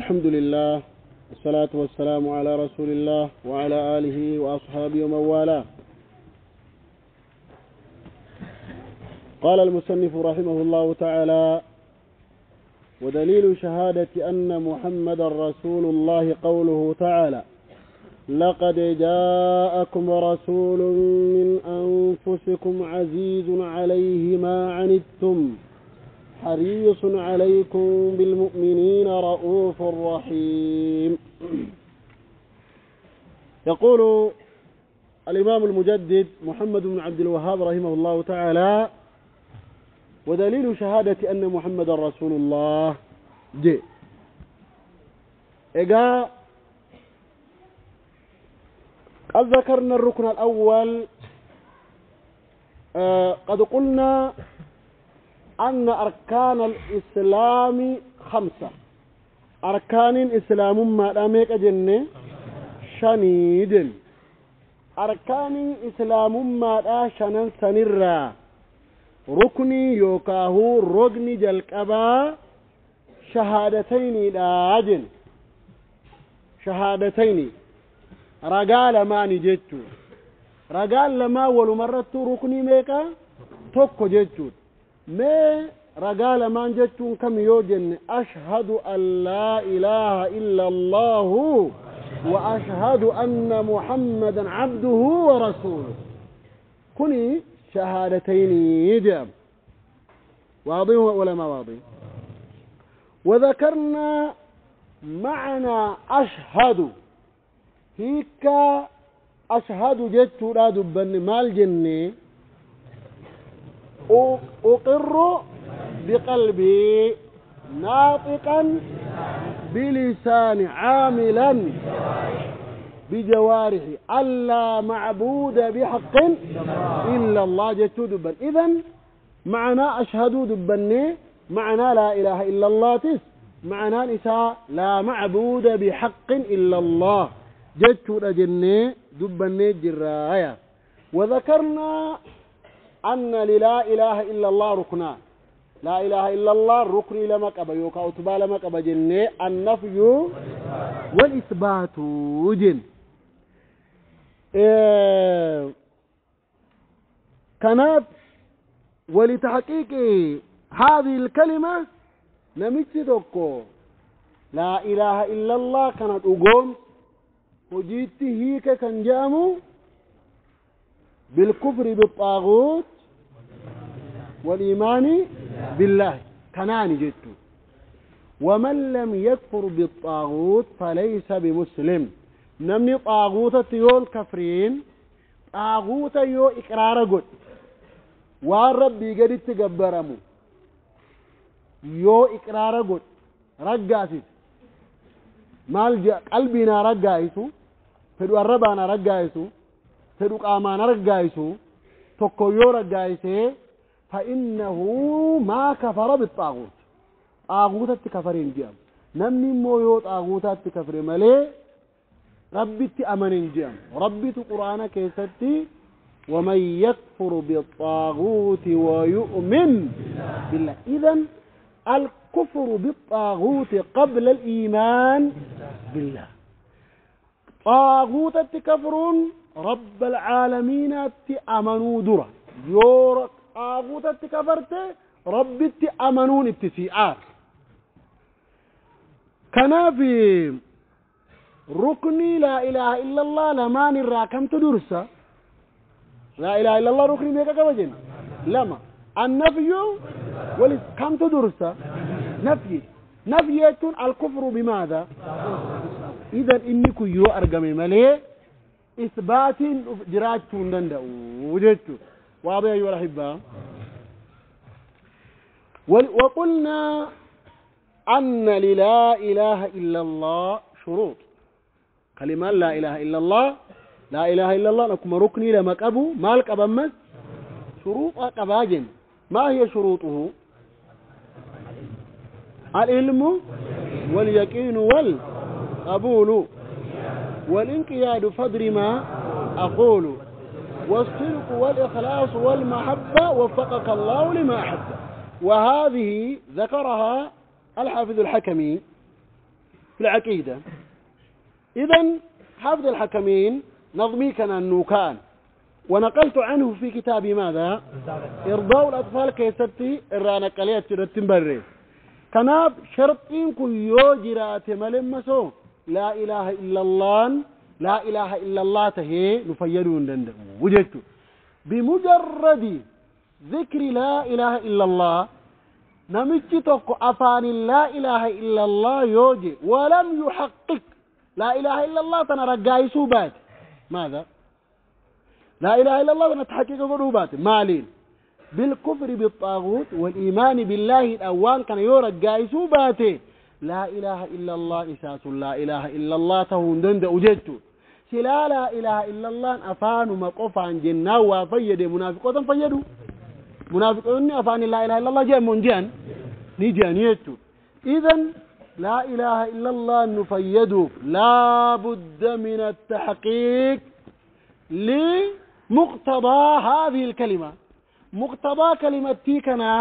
الحمد لله والصلاة والسلام على رسول الله وعلى آله وأصحابه ومن والاه. قال المصنف رحمه الله تعالى: ودليل شهادة أن محمد رسول الله قوله تعالى: لقد جاءكم رسول من أنفسكم عزيز عليه ما عنتم حريص عليكم بالمؤمنين رؤوف رحيم. يقول الإمام المجدد محمد بن عبد الوهاب رحمه الله تعالى: ودليل شهادة أن محمد رسول الله جاء إجا. قد ذكرنا الركن الأول، قد قلنا أن أركان الإسلام 5. أركان الإسلام ما دامك جنة شنيد، أركان الإسلام ما دا شنن سنرا ركني يوكاهو ركني جلقبا شهادتين داجن شهادتين رجال ما نجتو رجال لما ولو مرتو ركني ميكا توكو جتو ما رجال ما نجتو كم يوجن أشهد أن لا إله إلا الله وأشهد أن محمدا عبده ورسوله كني شهادتين يجب. واضح ولا ما واضح؟ وذكرنا معنى أشهد هيك أشهد جدت لا دبن مال جنة أقر بقلبي ناطقا بلسان عاملا بجوارحي ألا معبود بحق إلا الله جدت دبن. إذن معنى أشهد دبن معنى لا إله إلا الله تس معنى نساء لا معبود بحق إلا الله جدت جنة دبنة جرايا. وذكرنا أن للا إله إلا الله ركنا، لا إله إلا الله ركن لما كبا يوكا أتبا لما كبا جنة النفي والإثبات جن. كانت ولتحقيق هذه الكلمة نمتدكو لا إله إلا الله كانت أقوم وجيت هيك كان جامو بالكفر بالطاغوت والإيمان بالله كناني جيتو. ومن لم يكفر بالطاغوت فليس بمسلم، نمني طاغوت يول كفرين طاغوت يو إقرار قد والربي قد تقبرمو يو إقرار قد رقاسي مالجا قلبنا رقاسي فدو الربانا رقاسي فدو قامانا رقاسي تقويو رقاسي فإنه ما كفر بالطاغوت طاغوتات كفرين جام. نمني مويوت طاغوتات كفر ملي ربي تأمنين جام ربي تقرآن كيستي ومن يكفر بالطاغوت ويؤمن بالله. إذن الكفر بالطاغوت قبل الإيمان بالله. طاغوت التكفر رب العالمين تأمنوا درا يورك طاغوت التكفرت رب تأمنون ابتسيئات. كنا في ركني لا إله إلا الله لمان الراكم تدرسة لا إله إلا الله ركني بيكا كبجين لما النفي والكم تدرسة نفية الكفر بماذا؟ إذا إنك يو أرقمي ملي إثبات جراجت دندا وجدت. واضح أيها الأحبة؟ وقلنا أن للا إله إلا الله شروط. كلمة لا إله إلا الله لا إله إلا الله نكم ركني لما كأبو مالك أبمس شروط أكباجن. ما هي شروطه؟ العلم واليقين والقبول والانقياد فدر ما أقول والصدق والإخلاص والمحبة وفقك الله لما أحب. وهذه ذكرها الحافظ الحكمي في العقيدة. إذن حافظ الحكمين نظمي كان النوكان، ونقلت عنه في كتابي ماذا؟ إرضاء الأطفال كيستي إرانك عليها ترتم بري كناب شرطين كيو جرات ملمسو لا إله إلا الله لا إله إلا الله تهي نفيدون دندن وجدت بمجرد ذكر لا إله إلا الله نمجي توقع أفاني لا إله إلا الله يوجي ولم يحقق لا إله إلا الله تنرقائي سوبات ماذا؟ لا إله إلا الله تنتحقق قلوبات مالين بالكفر بالطاغوت والإيمان بالله الأوان كان يرقائي سوبات لا إله إلا الله إساس لا إله إلا الله تهون دند وجدت سلا لا إله إلا الله أفان مقف عن جنة وفيد منافقات فيدوا منافقون أفان لا إله إلا الله جاء من جان نجانيت. إذن لا إله إلا الله نفيدوا لا بد من التحقيق لمقتضى هذه الكلمة. مقتضى كلمة تيكنا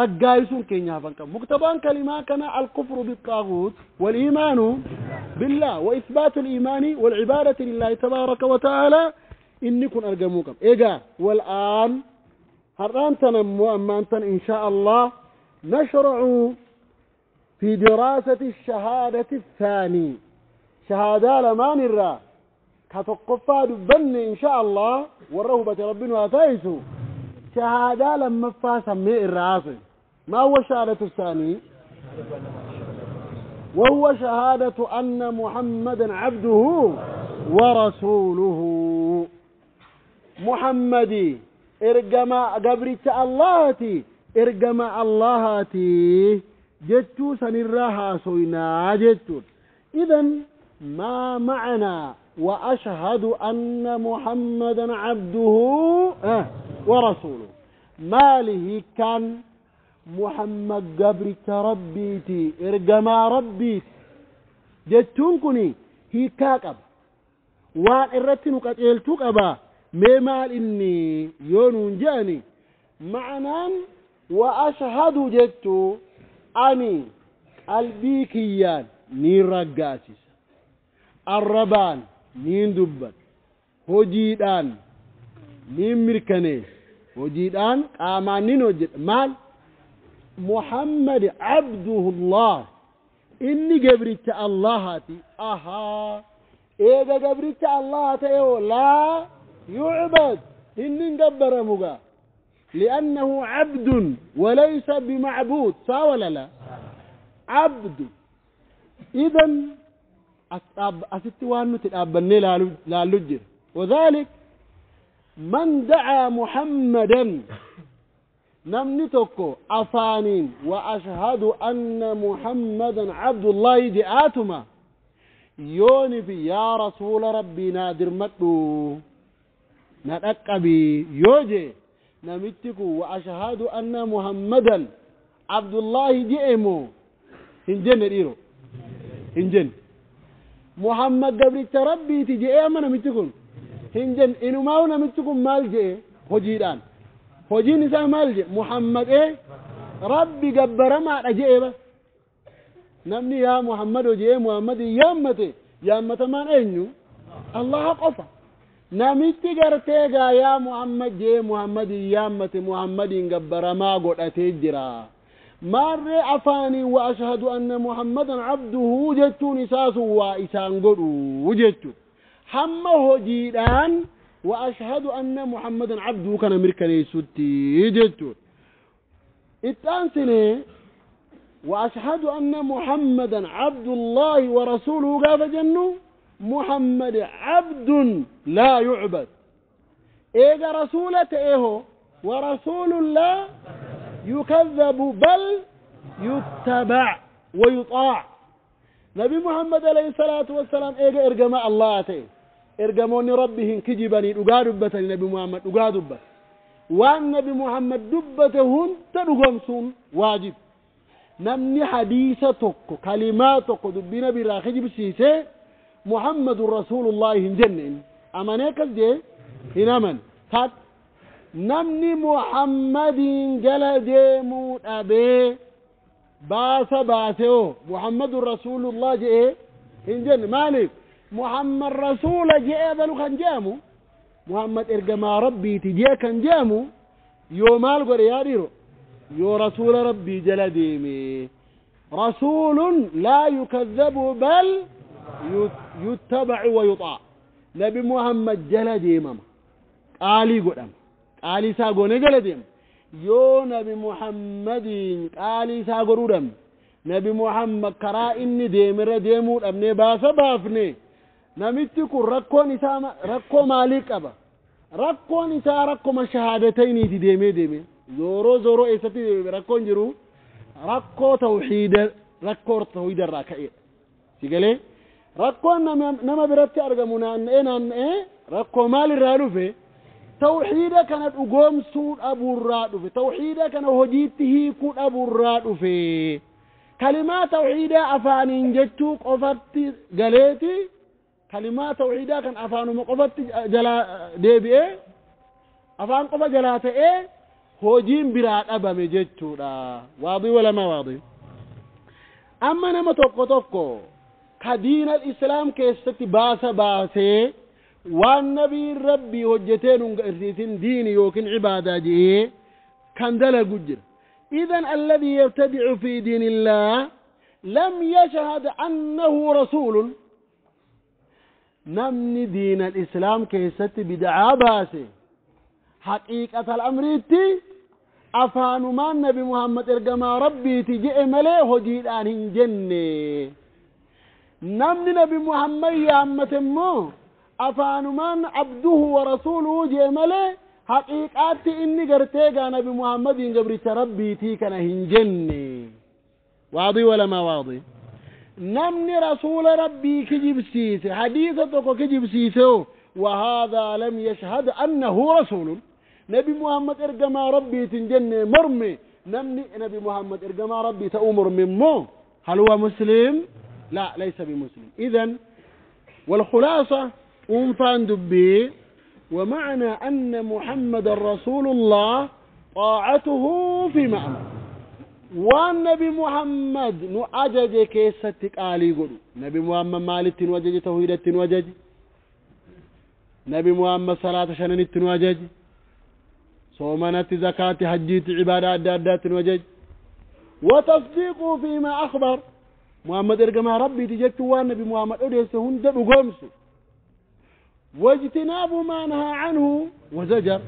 رجايسون كينيا فانك مكتبان كلمة كان الكفر بالطاغوت والإيمان بالله وإثبات الإيمان والعبادة لله تبارك وتعالى إن كن أرجموك إيجا. والآن هران تنمو أما أنت إن شاء الله نشرع في دراسة الشهادة الثاني شهادة لما نرى كتقفى دبن إن شاء الله والرهبة ربنا واتايسو شهادة لما فاسمي الرعاصي. ما هو شهادة الثاني؟ وهو شهادة أن محمدا عبده ورسوله محمدي إرقما قبرت اللهتي إرقما اللهتي جدت سنراها سوينا جدت. إذن ما معنى وأشهد أن محمدا عبده ورسوله؟ ماله كان محمد قبرك ربيتي إرقما ربيت جتونكني هيكاك أبا وان إرتنك أتيلتك أبا ممال إني يونون جاني معنا وأشهد جتو أني البيكيان نيرقاسيس الربان نيندبت هجيدان نمركني وجيدان آمانين وجد مال محمد عبده الله إني قبرت اللهاتي أها إذا قبرت اللهاتي لا يعبد إني نقبر مقا لأنه عبد وليس بمعبود ساوى لا عبد. إذن أستوانو تتقبلني لا لجر وذلك من دعا محمدا نمنتك أفانين وأشهد أن محمدا عبد الله جاءتما يونبي يا رسول ربي نادر مدو نتقبي يوجي نمتك وأشهد أن محمدا عبد الله جئمو هنجن الإيرو هنجن محمد قبلت ربي تجئ أما نمتكم هنجن إنو ماو نمتكم مالجئ هجيدان هجي نساء مالجئ محمد إيه ربي قبر ما أجئ بس نمني يا محمد وجئ محمد يامتي يامتا ما نعنو الله قفا نمتي قرتيقا يا محمد جئ محمد يامتي محمد قبر ما قد أتجرا ماري أفاني وأشهد أن محمدا عبده وجدت نساس وإسان قد وجدت حمه جيران وأشهد أن محمدا عبده كان أمريكاني ستي جدت التانسني وأشهد أن محمدا عبد الله ورسوله قاف جنه محمد عبد لا يعبد إيجا رسولة إيهو ورسول لا يكذب بل يتبع ويطاع. نبي محمد عليه الصلاة والسلام إيجا إرقماء الله تيه إرجموني ربهم كجبني أقاربة النبي محمد أقاربة والنبي محمد دبتهم تنغمسون واجب نمني حديثتك كلماتك دبنا براخج بسيسي محمد رسول الله جنن أمانيك الجي هنمن هات نمني محمد جلدي مؤبي باس باسه محمد رسول الله جاء إنجن مالك محمد رسول جاء بلو كان جامو محمد إرجما ربي تجاء كان جامو يو مال قري ياريرو يو رسول ربي جلديمي رسول لا يكذب بل يتبع ويطاع نبي محمد جلديمم قالي قدام قالي ساقو نجلديم يو نبي محمد قالي ساغرودم نبي محمد كرا اني ديمره ديمود امني باسا بافني نميتي كركون اسا ركو مالك ابا ركون اسا ركو مشهادتين ديمي ديمي زورو زورو اساتي ركون جرو ركو توحيد ركو توحيد الركعه سيغلي ركو نما برتي ارغمونا ان ايه ركو مال الرالوفي توحيدا كانت أقوم سود أبو الرادوفي توحيدا كان هجيته كود أبو الرادوفي كلمات توحيدا أفان انجتوك أفت جليتي كلمات توحيدا كان أفان مقفت جلا ديبي أفان قفت جلاتي هجين براد أبا مجتو واضي ولا ما واضي أما نما توقتوكو كدين الإسلام كيستي باسا باسي والنبي ربي وجتين إرثين ديني وكن عبادة جيه كان دل قجر إذن الذي يبتدع في دين الله لم يشهد أنه رسول نمني دين الإسلام كيست بدعا باسي حقيقة الأمر أفان ما النبي محمد إرقما ربي تجئ مليه وجيد آنهن جنة نمني نبي محمد يا أمة مو أفان من عبده ورسوله جمله حقيقات إني قرتيك أنا بمحمد جبرت ربي تيك أنا هنجني واضي ولا ما واضي نمني رسول ربي كجب سيسي حديثتك كجب سيسي وهذا لم يشهد أنه رسول نبي محمد إرجما ربي تنجني مرمي نمني نبي محمد إرجما ربي تأمر ممو هل هو مسلم؟ لا ليس بمسلم. إذن والخلاصة أنفان دبي ومعنى أن محمد رسول الله طاعته في معنى والنبي محمد نعجج كيستك آلي قلو نبي محمد مالت وجج توحيدت وجج نبي محمد صلاة شننت وجج صومنت زكاة حجيت عبادات دادات وجج وتصديقه فيما أخبر محمد إرقما ربي تجدت والنبي محمد أدهس هندب وقمسه واجتناب ما نهى عنه وزجر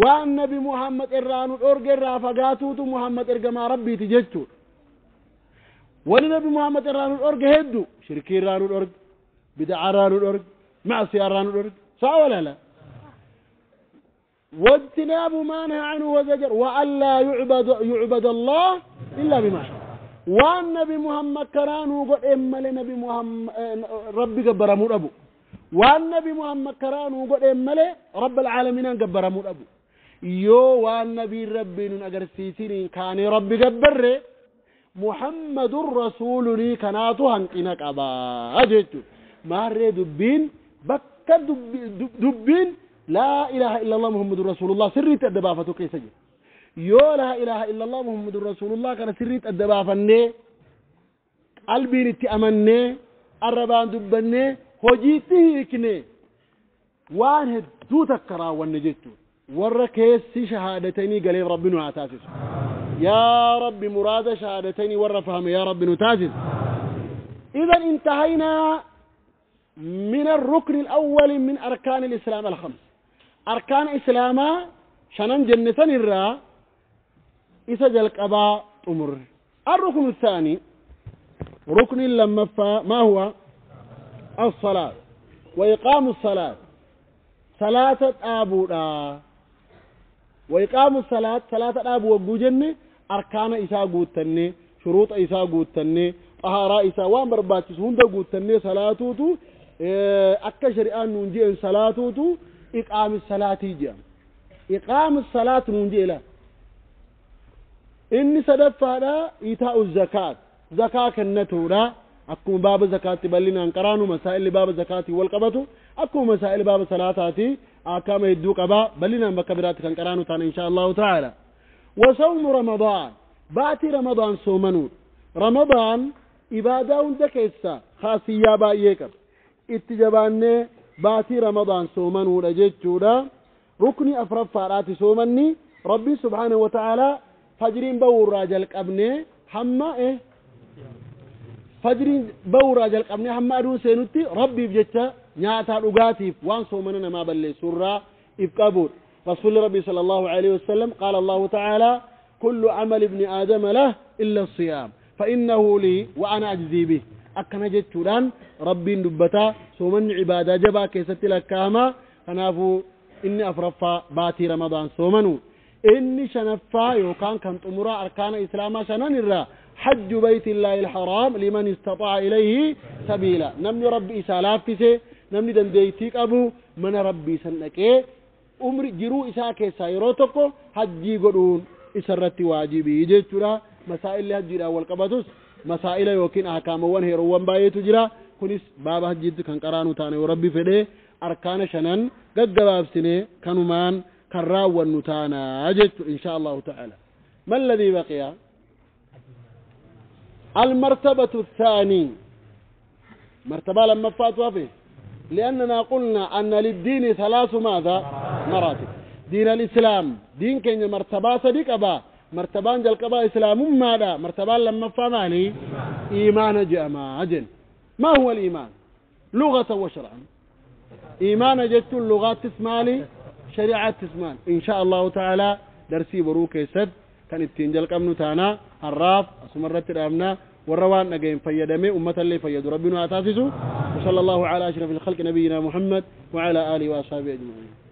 والنبي محمد إرانو الأرق الرافقاتوت محمد إرقما ربي تججتو والنبي محمد إرانو الأرق هدو شركي إرانو الأرق بدع إرانو الأرق معصي إرانو الأرق صح ولا لا؟ واجتناب ما نهى عنه وزجر وألا يعبد الله إلا بما شاء والنبي محمد كرانو قد إما لنبي محمد ربي قبرمو أبو والنبي محمد كرانو قد إملي رب العالمين قبر مول أبو يو والنبي ربي نقر سيسيرين كان ربي قبر محمد الرسول لي كناتو هنقنك أبا أجيتو ماري دبين بك دبين لا إله إلا الله محمد رسول الله سريت الدبافة كيسا يو لا إله إلا الله محمد رسول الله كان سريت الدبافة قلبي نتأمني الربان دبني وجيته كني وان هدو تكرا ونجدتو وركيس شهادتيني قليل ربنا عتاسس يا رب مراد شهادتيني ورفهم يا رب نتاسس. إذا انتهينا من الركن الأول من أركان الإسلام الخمس. أركان إسلام شنن جنسان الراء إسجل قباء أمر. الركن الثاني ركن اللمفة ما هو؟ الصلاة وإقام الصلاة صلاة أبو وإقام الصلاة صلاة أبو وجوجنة أركان إساء قوتنة شروط إساء قوتنة طهارة إساء ومرباتس هند قوتنة صلاته تو أكشر أن ننجي إن صلاته تو إقام الصلاة جام إقام الصلاة ننجي له إني سدف هذا إيتاء الزكاة زكاة النتورة أكون باب زكاة بلنا أنقرانو مسائل باب زكاة والقبطو أكون مسائل باب صلاتاتي أكام يدوك أبا بلنا بكبراتك أنقرانو تان إن شاء الله تعالى. وصوم رمضان باتي رمضان صومنو رمضان عبادة وندك إسا خاصية بأيكر اتجابان باتي رمضان سومن ورجت جودا ركن أفراد فارات سومني ربي سبحانه وتعالى فجرين بور راجلك أبني حما إيه فجرين بور راجلك أبني حما أدون سينوتي ربي بجتا نعتا رقاتي وان سومننا ما بلي سورة إفكابور رسول ربي صلى الله عليه وسلم قال الله تعالى كل عمل ابن آدم له إلا الصيام فإنه لي وأنا أجزي به أكنا جتولان ربي ندبتا سومن عبادة جبا كيست لكاما فنافو إني أفرفا باتي رمضان سومنو إني شنفا يوكان كانت أمرا أركان إسلاما شننرا حج بيت الله الحرام لمن استطاع إليه سبيلا نمني ربي سالافتسي نمني دنديتيك أبو من ربي سنك أمري جرو إساكي سايروتكو حجي قدون إسرتي واجبي جتولا مسائل الحج والقبض مسائل يوكين احكاموان هيروان بايتو جرا كنس بابا حجيت كان قرانو تاني وربي فدي اركان شنن غدبابسني كنمان كراون تانا اجت ان شاء الله تعالى. ما الذي بقي؟ المرتبة الثانية مرتبة لما فاتوا فيه لاننا قلنا ان للدين ثلاث ماذا مراتب دين الاسلام دين كين مرتبات ديك ابا مرتبان جلقبا إسلام ماذا مرتبان لما فعلي إيمان جاء أجل ما هو الإيمان لغة وشرعا إيمان جدت اللغات تسمالي شريعة تسمال إن شاء الله تعالى درسي بروك يسد كان التنجل قمن تانا الراف أسمرت الأمنا والروان نقيم فيدمي أمة اللي فيد ربنا أتاسسه وصلى الله على أشرف الخلق نبينا محمد وعلى آله وأصحابه أجمعين.